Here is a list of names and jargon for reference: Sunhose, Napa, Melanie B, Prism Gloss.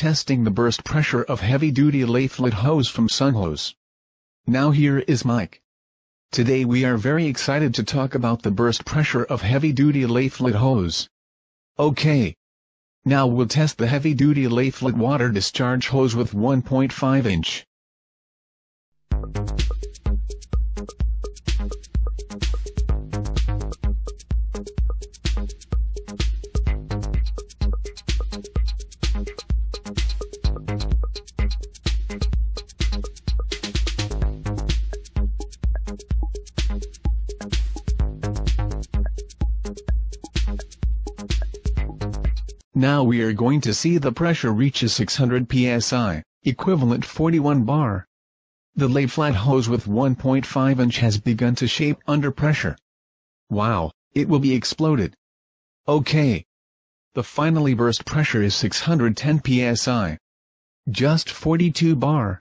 testing the burst pressure of heavy-duty lathe hose from Sunhose. Now here is Mike. Today we are very excited to talk about the burst pressure of heavy-duty lathe hose. Okay. Now we'll test the heavy-duty lathe water discharge hose with 1.5 inch. Now we are going to see the pressure reaches 600 psi, equivalent 41 bar. The lathe hose with 1.5 inch has begun to shape under pressure. Wow, it will be exploded. Okay. The finally burst pressure is 610 psi. Just 42 bar.